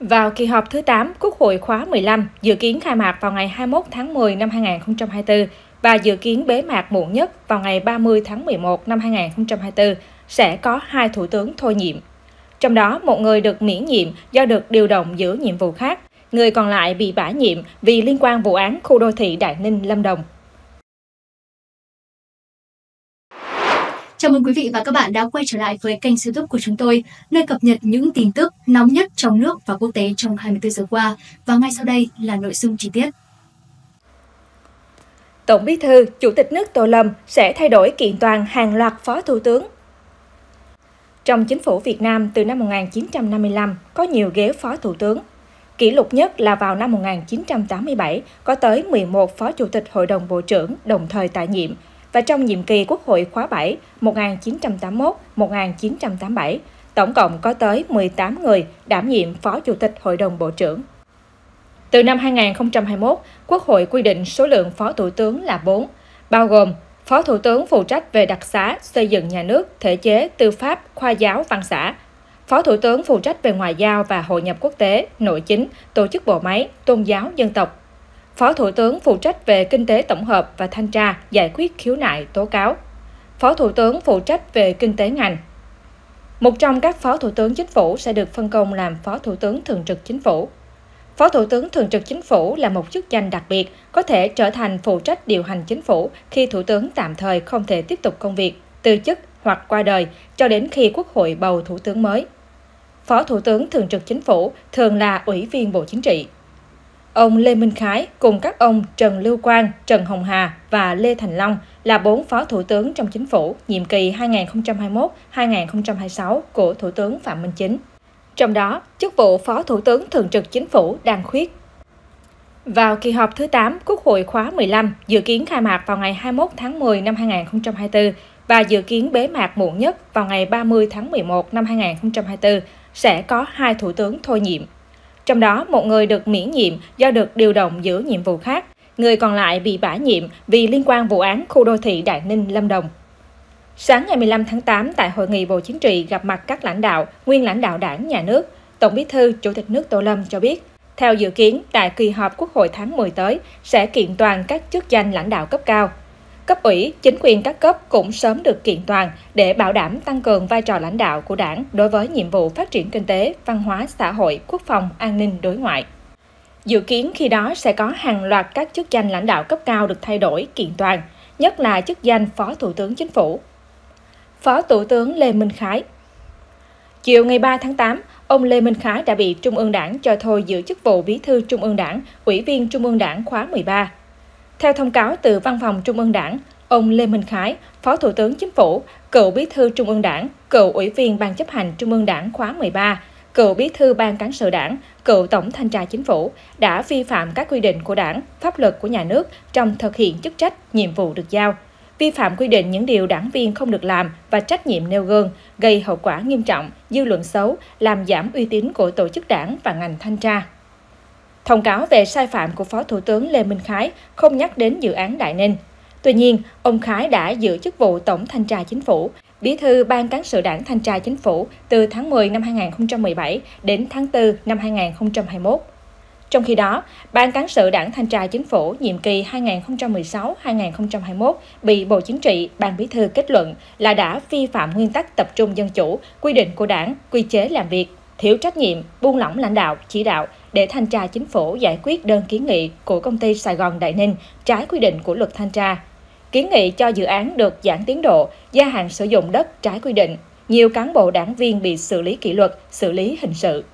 Vào kỳ họp thứ 8, Quốc hội khóa 15 dự kiến khai mạc vào ngày 21 tháng 10 năm 2024 và dự kiến bế mạc muộn nhất vào ngày 30 tháng 11 năm 2024 sẽ có 2 thủ tướng thôi nhiệm. Trong đó, một người được miễn nhiệm do được điều động giữa nhiệm vụ khác, người còn lại bị bãi nhiệm vì liên quan vụ án khu đô thị Đại Ninh, Lâm Đồng. Chào mừng quý vị và các bạn đã quay trở lại với kênh YouTube của chúng tôi, nơi cập nhật những tin tức nóng nhất trong nước và quốc tế trong 24 giờ qua. Và ngay sau đây là nội dung chi tiết. Tổng Bí thư, Chủ tịch nước Tô Lâm sẽ thay đổi kiện toàn hàng loạt phó thủ tướng. Trong chính phủ Việt Nam từ năm 1955 có nhiều ghế phó thủ tướng. Kỷ lục nhất là vào năm 1987 có tới 11 phó chủ tịch Hội đồng Bộ trưởng đồng thời tại nhiệm. Và trong nhiệm kỳ Quốc hội khóa 7 1981-1987, tổng cộng có tới 18 người đảm nhiệm Phó Chủ tịch Hội đồng Bộ trưởng. Từ năm 2021, Quốc hội quy định số lượng Phó Thủ tướng là 4, bao gồm Phó Thủ tướng phụ trách về đặc xá, xây dựng nhà nước, thể chế, tư pháp, khoa giáo, văn xã, Phó Thủ tướng phụ trách về ngoại giao và hội nhập quốc tế, nội chính, tổ chức bộ máy, tôn giáo, dân tộc, Phó Thủ tướng phụ trách về kinh tế tổng hợp và thanh tra, giải quyết khiếu nại, tố cáo, Phó Thủ tướng phụ trách về kinh tế ngành. Một trong các Phó Thủ tướng Chính phủ sẽ được phân công làm Phó Thủ tướng Thường trực Chính phủ. Phó Thủ tướng Thường trực Chính phủ là một chức danh đặc biệt, có thể trở thành phụ trách điều hành chính phủ khi Thủ tướng tạm thời không thể tiếp tục công việc, từ chức hoặc qua đời cho đến khi Quốc hội bầu Thủ tướng mới. Phó Thủ tướng Thường trực Chính phủ thường là Ủy viên Bộ Chính trị. Ông Lê Minh Khái cùng các ông Trần Lưu Quang, Trần Hồng Hà và Lê Thành Long là 4 phó thủ tướng trong chính phủ nhiệm kỳ 2021-2026 của Thủ tướng Phạm Minh Chính. Trong đó, chức vụ Phó Thủ tướng Thường trực Chính phủ đang khuyết. Vào kỳ họp thứ 8, Quốc hội khóa 15 dự kiến khai mạc vào ngày 21 tháng 10 năm 2024 và dự kiến bế mạc muộn nhất vào ngày 30 tháng 11 năm 2024 sẽ có 2 thủ tướng thôi nhiệm. Trong đó, một người được miễn nhiệm do được điều động giữa nhiệm vụ khác, người còn lại bị bãi nhiệm vì liên quan vụ án khu đô thị Đại Ninh, Lâm Đồng. Sáng ngày 15 tháng 8, tại Hội nghị Bộ Chính trị gặp mặt các lãnh đạo, nguyên lãnh đạo đảng, nhà nước, Tổng Bí thư, Chủ tịch nước Tô Lâm cho biết, theo dự kiến, tại kỳ họp Quốc hội tháng 10 tới sẽ kiện toàn các chức danh lãnh đạo cấp cao. Cấp ủy, chính quyền các cấp cũng sớm được kiện toàn để bảo đảm tăng cường vai trò lãnh đạo của đảng đối với nhiệm vụ phát triển kinh tế, văn hóa, xã hội, quốc phòng, an ninh, đối ngoại. Dự kiến khi đó sẽ có hàng loạt các chức danh lãnh đạo cấp cao được thay đổi, kiện toàn, nhất là chức danh Phó Thủ tướng Chính phủ. Phó Thủ tướng Lê Minh Khái. Chiều ngày 3 tháng 8, ông Lê Minh Khái đã bị Trung ương Đảng cho thôi giữ chức vụ Bí thư Trung ương Đảng, Ủy viên Trung ương Đảng khóa 13. Theo thông cáo từ Văn phòng Trung ương Đảng, ông Lê Minh Khái, Phó Thủ tướng Chính phủ, cựu Bí thư Trung ương Đảng, cựu Ủy viên Ban chấp hành Trung ương Đảng khóa 13, cựu Bí thư Ban cán sự Đảng, cựu Tổng thanh tra Chính phủ, đã vi phạm các quy định của Đảng, pháp luật của nhà nước trong thực hiện chức trách, nhiệm vụ được giao, vi phạm quy định những điều đảng viên không được làm và trách nhiệm nêu gương, gây hậu quả nghiêm trọng, dư luận xấu, làm giảm uy tín của tổ chức đảng và ngành thanh tra. Thông cáo về sai phạm của Phó Thủ tướng Lê Minh Khái không nhắc đến dự án Đại Ninh. Tuy nhiên, ông Khái đã giữ chức vụ Tổng Thanh tra Chính phủ, Bí thư Ban cán sự Đảng Thanh tra Chính phủ từ tháng 10 năm 2017 đến tháng 4 năm 2021. Trong khi đó, Ban cán sự Đảng Thanh tra Chính phủ nhiệm kỳ 2016-2021 bị Bộ Chính trị, Ban Bí thư kết luận là đã vi phạm nguyên tắc tập trung dân chủ, quy định của Đảng, quy chế làm việc, thiếu trách nhiệm, buông lỏng lãnh đạo, chỉ đạo để thanh tra chính phủ giải quyết đơn kiến nghị của công ty Sài Gòn Đại Ninh trái quy định của luật thanh tra. Kiến nghị cho dự án được giãn tiến độ, gia hạn sử dụng đất trái quy định. Nhiều cán bộ đảng viên bị xử lý kỷ luật, xử lý hình sự.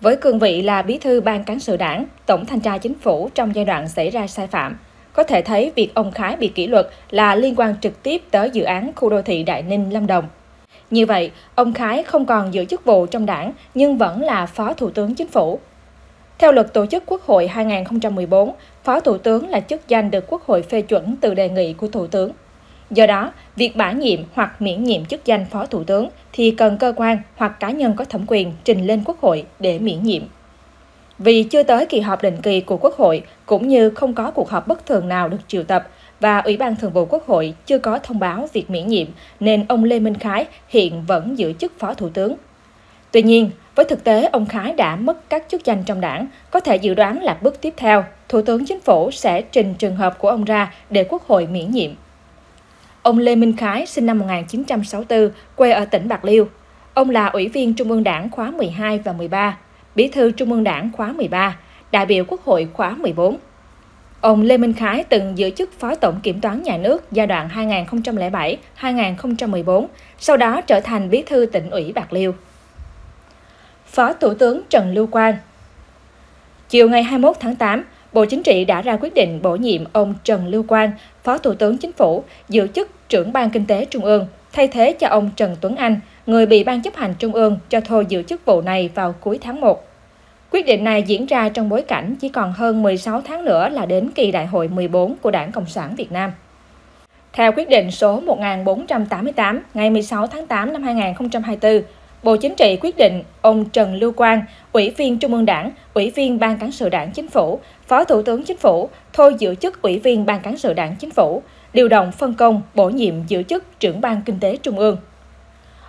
Với cương vị là Bí thư Ban cán sự Đảng, Tổng thanh tra Chính phủ trong giai đoạn xảy ra sai phạm, có thể thấy việc ông Khái bị kỷ luật là liên quan trực tiếp tới dự án khu đô thị Đại Ninh, Lâm Đồng. Như vậy, ông Khái không còn giữ chức vụ trong Đảng nhưng vẫn là Phó Thủ tướng Chính phủ. Theo luật tổ chức Quốc hội 2014, Phó Thủ tướng là chức danh được Quốc hội phê chuẩn từ đề nghị của Thủ tướng. Do đó, việc bãi nhiệm hoặc miễn nhiệm chức danh Phó Thủ tướng thì cần cơ quan hoặc cá nhân có thẩm quyền trình lên Quốc hội để miễn nhiệm. Vì chưa tới kỳ họp định kỳ của Quốc hội cũng như không có cuộc họp bất thường nào được triệu tập, và Ủy ban Thường vụ Quốc hội chưa có thông báo việc miễn nhiệm nên ông Lê Minh Khái hiện vẫn giữ chức Phó Thủ tướng. Tuy nhiên, Với thực tế, ông Khái đã mất các chức danh trong đảng, có thể dự đoán là bước tiếp theo, Thủ tướng Chính phủ sẽ trình trường hợp của ông ra để Quốc hội miễn nhiệm. Ông Lê Minh Khái, sinh năm 1964, quê ở tỉnh Bạc Liêu. Ông là Ủy viên Trung ương Đảng khóa 12 và 13, Bí thư Trung ương Đảng khóa 13, đại biểu Quốc hội khóa 14. Ông Lê Minh Khái từng giữ chức Phó Tổng Kiểm toán Nhà nước giai đoạn 2007-2014, sau đó trở thành Bí thư Tỉnh ủy Bạc Liêu. Phó Thủ tướng Trần Lưu Quang. Chiều ngày 21 tháng 8, Bộ Chính trị đã ra quyết định bổ nhiệm ông Trần Lưu Quang, Phó Thủ tướng Chính phủ, giữ chức trưởng Ban Kinh tế Trung ương, thay thế cho ông Trần Tuấn Anh, người bị Ban Chấp hành Trung ương cho thôi giữ chức vụ này vào cuối tháng 1. Quyết định này diễn ra trong bối cảnh chỉ còn hơn 16 tháng nữa là đến kỳ đại hội 14 của Đảng Cộng sản Việt Nam. Theo quyết định số 1488 ngày 16 tháng 8 năm 2024, Bộ Chính trị quyết định ông Trần Lưu Quang, Ủy viên Trung ương Đảng, Ủy viên Ban Cán sự Đảng Chính phủ, Phó Thủ tướng Chính phủ, thôi giữ chức Ủy viên Ban Cán sự Đảng Chính phủ, điều động phân công bổ nhiệm giữ chức trưởng Ban Kinh tế Trung ương.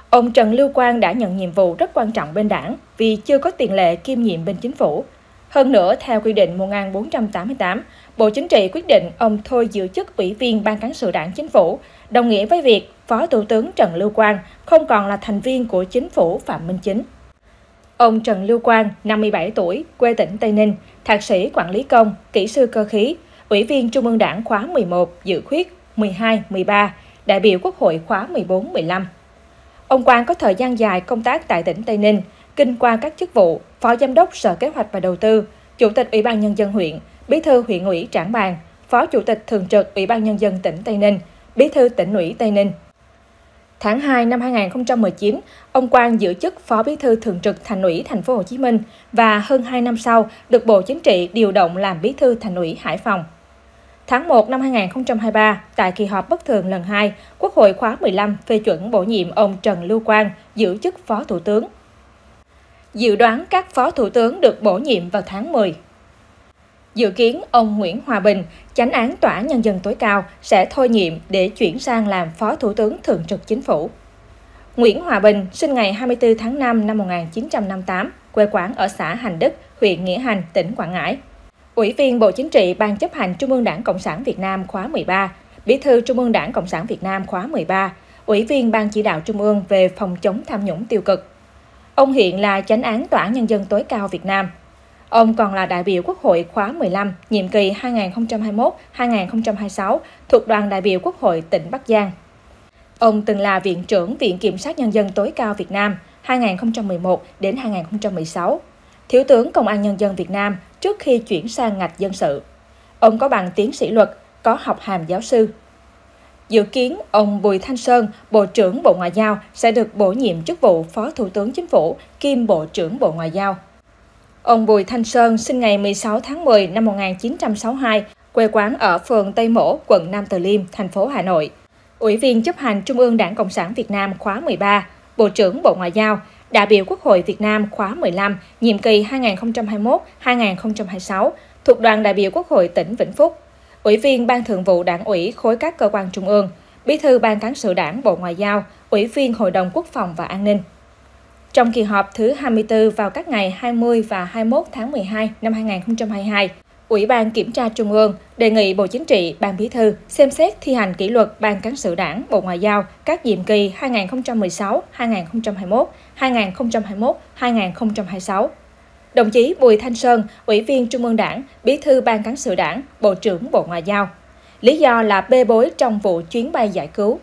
Ông Trần Lưu Quang đã nhận nhiệm vụ rất quan trọng bên Đảng vì chưa có tiền lệ kiêm nhiệm bên Chính phủ. Hơn nữa, theo quy định 1488, Bộ Chính trị quyết định ông thôi giữ chức Ủy viên Ban Cán sự Đảng Chính phủ, đồng nghĩa với việc Phó Thủ tướng Trần Lưu Quang không còn là thành viên của Chính phủ Phạm Minh Chính. Ông Trần Lưu Quang, 57 tuổi, quê tỉnh Tây Ninh, thạc sĩ quản lý công, kỹ sư cơ khí, Ủy viên Trung ương Đảng khóa 11, dự khuyết 12, 13, đại biểu Quốc hội khóa 14, 15. Ông Quang có thời gian dài công tác tại tỉnh Tây Ninh, kinh qua các chức vụ Phó Giám đốc Sở Kế hoạch và Đầu tư, Chủ tịch Ủy ban Nhân dân huyện, Bí thư huyện ủy Trảng Bàng, Phó Chủ tịch Thường trực Ủy ban Nhân dân tỉnh Tây Ninh, Bí thư Tỉnh ủy Tây Ninh. Tháng 2 năm 2019, ông Quang giữ chức Phó Bí thư Thường trực Thành ủy Thành phố Hồ Chí Minh và hơn 2 năm sau được Bộ Chính trị điều động làm Bí thư Thành ủy Hải Phòng. Tháng 1 năm 2023, tại kỳ họp bất thường lần 2, Quốc hội khóa 15 phê chuẩn bổ nhiệm ông Trần Lưu Quang giữ chức Phó Thủ tướng. Dự đoán các Phó Thủ tướng được bổ nhiệm vào tháng 10. Dự kiến ông Nguyễn Hòa Bình, Chánh án Tòa Nhân dân tối cao, sẽ thôi nhiệm để chuyển sang làm Phó Thủ tướng Thường trực Chính phủ. Nguyễn Hòa Bình sinh ngày 24 tháng 5 năm 1958, quê quán ở xã Hành Đức, huyện Nghĩa Hành, tỉnh Quảng Ngãi. Ủy viên Bộ Chính trị Ban Chấp hành Trung ương Đảng Cộng sản Việt Nam khóa 13, Bí thư Trung ương Đảng Cộng sản Việt Nam khóa 13, Ủy viên Ban Chỉ đạo Trung ương về phòng chống tham nhũng tiêu cực. Ông hiện là Chánh án Tòa Nhân dân tối cao Việt Nam. Ông còn là đại biểu Quốc hội khóa 15, nhiệm kỳ 2021-2026, thuộc đoàn đại biểu Quốc hội tỉnh Bắc Giang. Ông từng là Viện trưởng Viện Kiểm sát Nhân dân tối cao Việt Nam 2011-2016, Thiếu tướng Công an Nhân dân Việt Nam trước khi chuyển sang ngạch dân sự. Ông có bằng tiến sĩ luật, có học hàm giáo sư. Dự kiến, ông Bùi Thanh Sơn, Bộ trưởng Bộ Ngoại giao, sẽ được bổ nhiệm chức vụ Phó Thủ tướng Chính phủ, kiêm Bộ trưởng Bộ Ngoại giao. Ông Bùi Thanh Sơn sinh ngày 16 tháng 10 năm 1962, quê quán ở phường Tây Mỗ, quận Nam Từ Liêm, thành phố Hà Nội. Ủy viên chấp hành Trung ương Đảng Cộng sản Việt Nam khóa 13, Bộ trưởng Bộ Ngoại giao, đại biểu Quốc hội Việt Nam khóa 15, nhiệm kỳ 2021-2026, thuộc đoàn đại biểu Quốc hội tỉnh Vĩnh Phúc. Ủy viên Ban Thường vụ Đảng ủy khối các cơ quan trung ương, Bí thư Ban Cán sự Đảng Bộ Ngoại giao, Ủy viên Hội đồng Quốc phòng và An ninh. Trong kỳ họp thứ 24 vào các ngày 20 và 21 tháng 12 năm 2022, Ủy ban Kiểm tra Trung ương đề nghị Bộ Chính trị, Ban Bí thư xem xét thi hành kỷ luật Ban Cán sự Đảng Bộ Ngoại giao các nhiệm kỳ 2016-2021, 2021-2026. Đồng chí Bùi Thanh Sơn, Ủy viên Trung ương Đảng, Bí thư Ban Cán sự Đảng, Bộ trưởng Bộ Ngoại giao. Lý do là bê bối trong vụ chuyến bay giải cứu.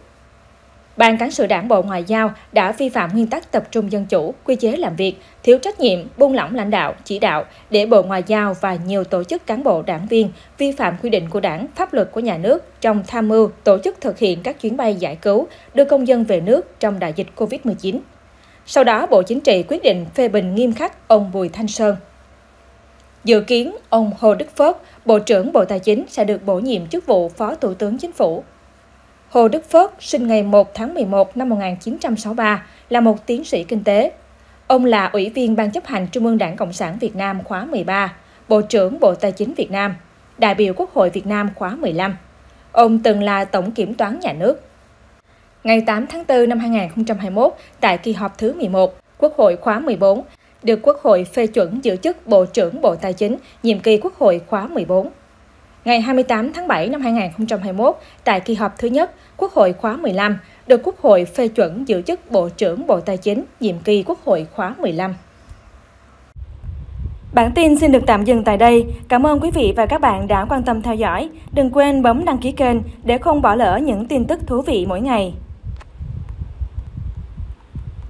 Ban Cán sự Đảng Bộ Ngoại giao đã vi phạm nguyên tắc tập trung dân chủ, quy chế làm việc, thiếu trách nhiệm, buông lỏng lãnh đạo, chỉ đạo để Bộ Ngoại giao và nhiều tổ chức cán bộ đảng viên vi phạm quy định của Đảng, pháp luật của nhà nước trong tham mưu tổ chức thực hiện các chuyến bay giải cứu, đưa công dân về nước trong đại dịch Covid-19. Sau đó, Bộ Chính trị quyết định phê bình nghiêm khắc ông Bùi Thanh Sơn. Dự kiến, ông Hồ Đức Phước, Bộ trưởng Bộ Tài chính sẽ được bổ nhiệm chức vụ Phó Thủ tướng Chính phủ. Hồ Đức Phước sinh ngày 1 tháng 11 năm 1963, là một tiến sĩ kinh tế. Ông là Ủy viên Ban Chấp hành Trung ương Đảng Cộng sản Việt Nam khóa 13, Bộ trưởng Bộ Tài chính Việt Nam, đại biểu Quốc hội Việt Nam khóa 15. Ông từng là Tổng Kiểm toán Nhà nước. Ngày 8 tháng 4 năm 2021, tại kỳ họp thứ 11, Quốc hội khóa 14, được Quốc hội phê chuẩn giữ chức Bộ trưởng Bộ Tài chính, nhiệm kỳ Quốc hội khóa 14. Ngày 28 tháng 7 năm 2021, tại kỳ họp thứ nhất, Quốc hội khóa 15, được Quốc hội phê chuẩn giữ chức Bộ trưởng Bộ Tài chính, nhiệm kỳ Quốc hội khóa 15. Bản tin xin được tạm dừng tại đây. Cảm ơn quý vị và các bạn đã quan tâm theo dõi. Đừng quên bấm đăng ký kênh để không bỏ lỡ những tin tức thú vị mỗi ngày.